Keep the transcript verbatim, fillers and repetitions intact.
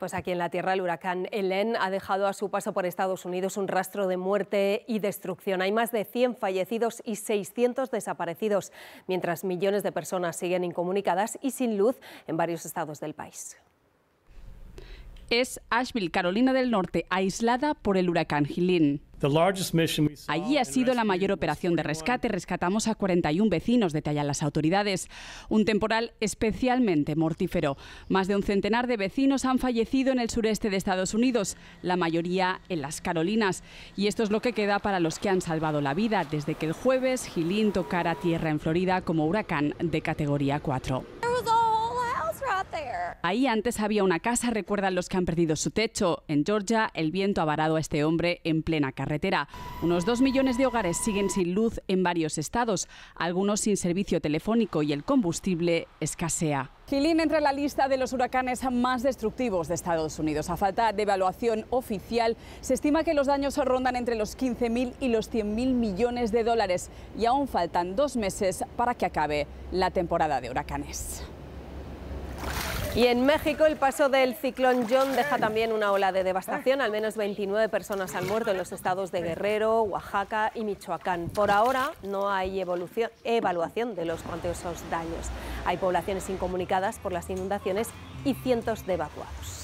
Pues aquí en la tierra el huracán Helene ha dejado a su paso por Estados Unidos un rastro de muerte y destrucción. Hay más de cien fallecidos y seiscientos desaparecidos, mientras millones de personas siguen incomunicadas y sin luz en varios estados del país. Es Asheville, Carolina del Norte, aislada por el huracán Helene. Allí ha sido la mayor operación de rescate. Rescatamos a cuarenta y un vecinos, detallan las autoridades. Un temporal especialmente mortífero. Más de un centenar de vecinos han fallecido en el sureste de Estados Unidos, la mayoría en las Carolinas. Y esto es lo que queda para los que han salvado la vida desde que el jueves Helene tocara tierra en Florida como huracán de categoría cuatro. Ahí antes había una casa, recuerdan los que han perdido su techo. En Georgia, el viento ha varado a este hombre en plena carretera. Unos dos millones de hogares siguen sin luz en varios estados, algunos sin servicio telefónico, y el combustible escasea. Helene entra en la lista de los huracanes más destructivos de Estados Unidos. A falta de evaluación oficial, se estima que los daños rondan entre los quince mil y los cien mil millones de dólares. Y aún faltan dos meses para que acabe la temporada de huracanes. Y en México, el paso del ciclón John deja también una ola de devastación. Al menos veintinueve personas han muerto en los estados de Guerrero, Oaxaca y Michoacán. Por ahora no hay evaluación de los cuantiosos daños. Hay poblaciones incomunicadas por las inundaciones y cientos de evacuados.